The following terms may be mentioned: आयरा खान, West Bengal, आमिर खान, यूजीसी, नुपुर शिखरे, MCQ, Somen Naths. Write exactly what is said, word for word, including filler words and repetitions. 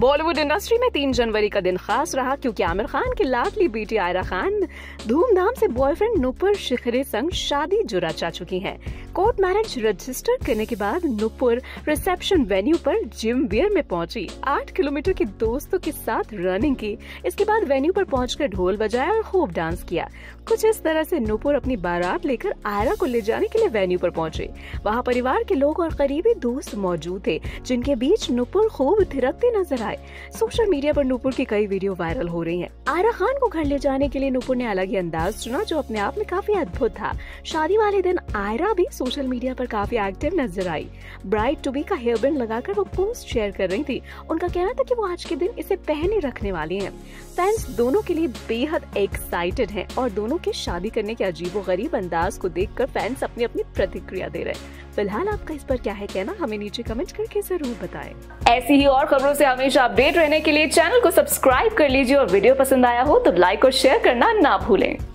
Bollywood industry में तीन जनवरी का दिन खास रहा क्योंकि आमिर खान की लाडली बेटी आयरा खान धूमधाम से बॉयफ्रेंड नुपुर शिखरे संग शादी जुरा चा चुकी हैं। कोर्ट मैरिज रजिस्टर करने के बाद नुपुर रिसेप्शन वेन्यू पर जिम वियर में पहुंची, आठ किलोमीटर के दोस्तों के साथ रनिंग की। इसके बाद वेन्यू पर पहुंचकर ढोल बजाया और खूब डांस किया। कुछ इस तरह से नुपुर अपनी बारात लेकर आयरा को ले जाने के लिए वेन्यू पर पहुंचे। वहाँ परिवार के लोग और करीबी दोस्त मौजूद थे, जिनके बीच नुपुर खूब थिरकते नजर। सोशल मीडिया पर नुपुर की कई वीडियो वायरल हो रही हैं। आयरा खान को घर ले जाने के लिए नुपुर ने अलग ही अंदाज चुना, जो अपने आप में काफी अद्भुत था। शादी वाले दिन आयरा भी सोशल मीडिया पर काफी एक्टिव नजर आई। ब्राइड टू बी का हेयरबैंड लगाकर वो पोस्ट शेयर कर रही थी। उनका कहना था कि वो आज के दिन इसे पहने रखने वाली हैं। फैंस दोनों के लिए बेहद एक्साइटेड हैं और दोनों के शादी करने के अजीबोगरीब अंदाज को देखकर फैंस अपनी अपनी प्रतिक्रिया दे रहे हैं। फिलहाल आपका इस पर क्या है कहना, हमें नीचे कमेंट करके जरूर बताएं। ऐसी ही और खबरों से हमेशा अपडेट रहने के लिए चैनल को सब्सक्राइब कर लीजिए और वीडियो पसंद आया हो तो लाइक और शेयर करना ना भूलें।